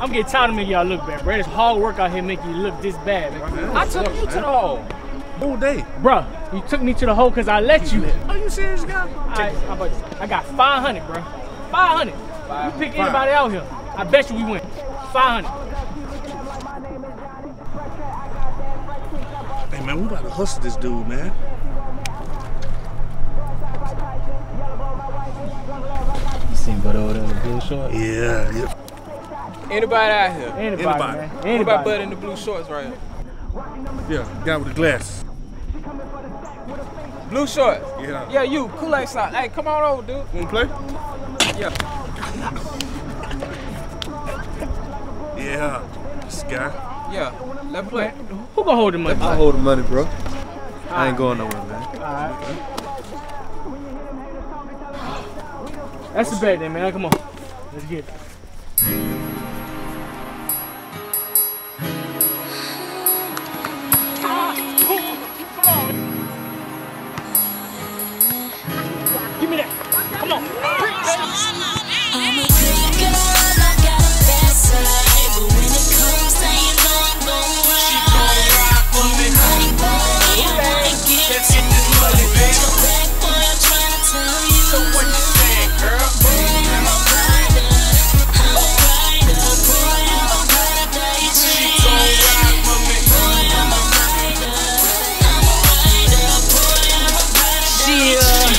I'm getting tired of making y'all look bad, bro. It's hard work out here making you look this bad, man. I took you to the hole. All day. Bruh, you took me to the hole because I let you. Are you serious, guy? I got 500, bro. 500. You pick anybody out here, I bet you we win. 500. Hey, man, we about to hustle this dude, man. You seen Bud over there in the blue shorts? Yeah, yeah. Anybody out here? Anybody. Man. Anybody. What about Bud in the blue shorts right here? Yeah, guy with the glasses. Blue shorts? Yeah. Yeah, you, Kool-Aid sock. Hey, come on over, dude. Wanna play? Yeah. Yeah, this guy. Yeah, let's play. Who gonna hold the money? I'll hold the money, bro. I ain't going nowhere, man. All right. That's the bet then, man. Come on. Let's get it. Come on. I'm a good girl, I got a bad side. But when it comes to you know I'm gon' ride. She gon' rock for me. I wanna get it. Get your back, boy, I'm tryna tell you. So what you saying, girl? Boy, I'm a rider. I'm a rider. Boy, I'm a rider. She gon' rock for me. Boy, I'm a rider. I'm a rider. Boy, I'm a rider. She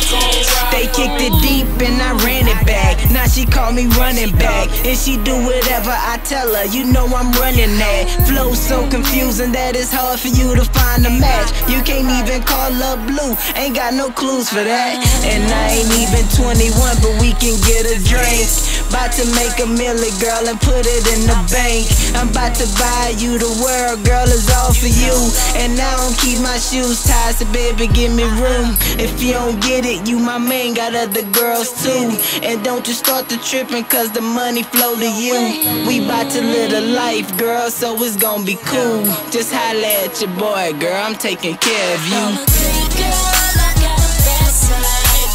gon' rock. They kicked it deep and I ran it back. Now she call me running back. And she do whatever I tell her. You know I'm running that. Flow so confusing that it's hard for you to find a match. You can't even call her blue. Ain't got no clues for that. And I ain't even 21, but we can get a drink. About to make $1 million, girl, and put it in the bank. I'm about to buy you the world, girl, it's all for you. And I don't keep my shoes tied, so baby, give me room. If you don't get it, you my man. Got other girls too. And don't you start the tripping, cause the money flow to you. We bout to live a life, girl, so it's gonna be cool. Just holla at your boy, girl, I'm taking care of you. I'm a good girl, I got a bad side.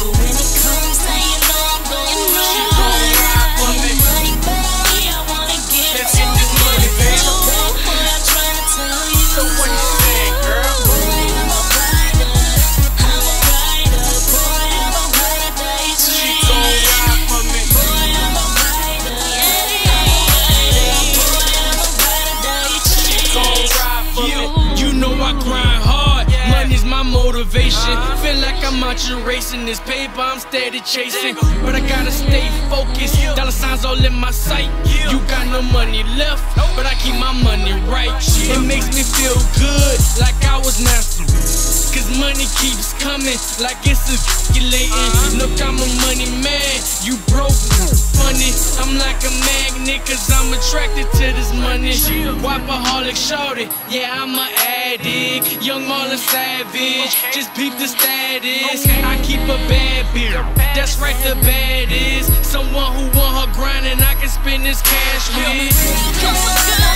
But when it comes to you know I'm gon' ride. I need money, baby, I wanna get it. Get your back, boy, I'm tryna tell you. So what you say, girl? Boy, I'm a rider. I'm a rider, boy. Motivation, feel like I'm out here racing this paper, I'm steady chasing. But I gotta stay focused, dollar signs all in my sight. You got no money left, but I keep my money right. It makes me feel good, like I was master. Cause money keeps coming, like it's circulating. Look, I'm a money man, you broke. Funny, I'm like a magnet, cause I'm attracted to this money. Wapaholic shorty, yeah, I'm an addict. Young Marlon Savage. Just peep the status. I keep a bad bitch. That's right, the baddest. Someone who want her grindin', I can spend this cash with.